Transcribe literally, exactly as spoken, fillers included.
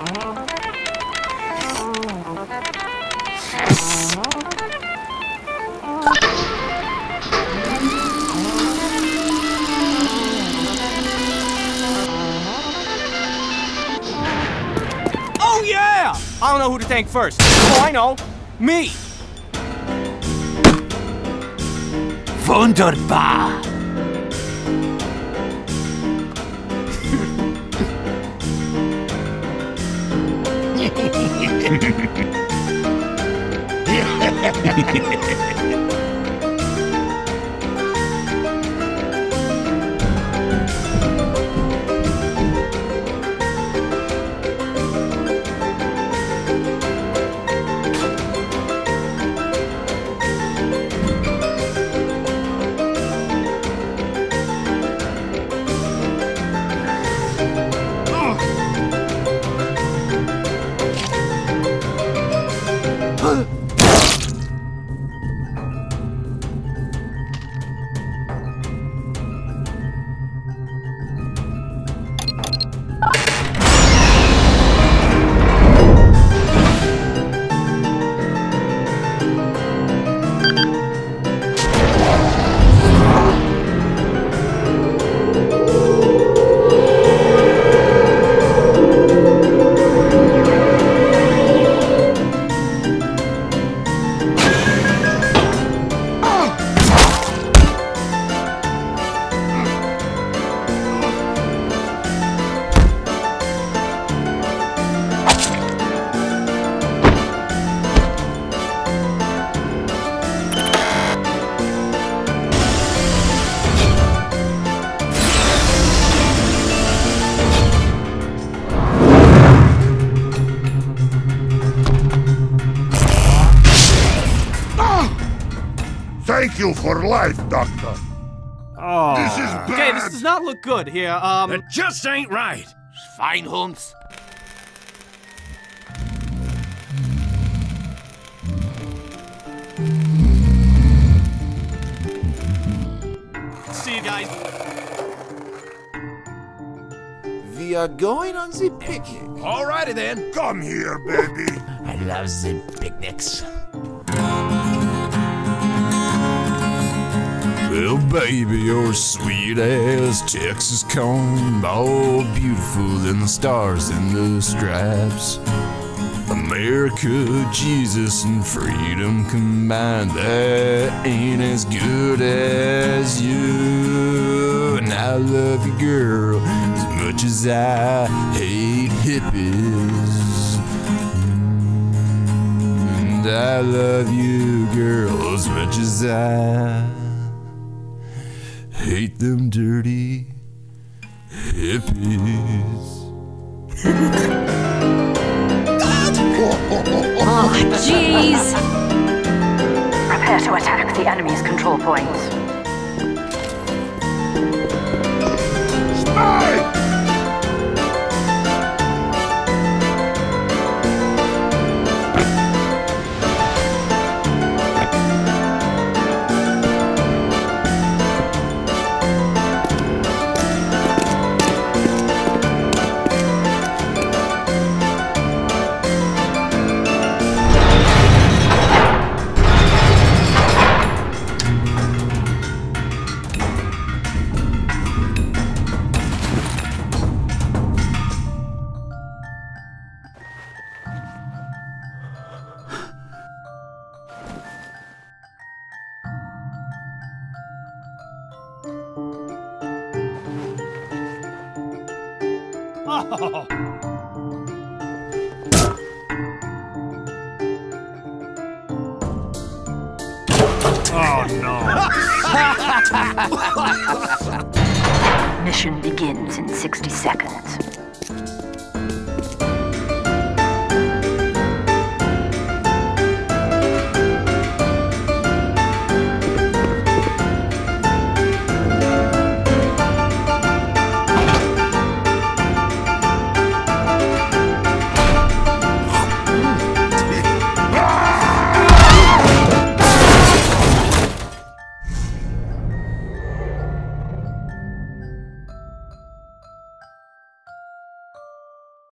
Oh yeah! I don't know who to thank first. Oh, I know. Me! Wunderbar! Thank you for life, Doctor. Oh. This is bad. Okay, this does not look good here. Um, it just ain't right. Fine, Holmes. See you guys. We are going on the picnic. Alrighty then. Come here, baby. I love the picnics. Well, baby, you're sweet as Texas corn, all beautiful than the stars and the stripes. America, Jesus, and freedom combined, that ain't as good as you. And I love you, girl, as much as I hate hippies. And I love you, girl, as much as I hate them dirty hippies. Oh, jeez! Prepare to attack the enemy's control points. Spy! Oh no! Mission begins in sixty seconds.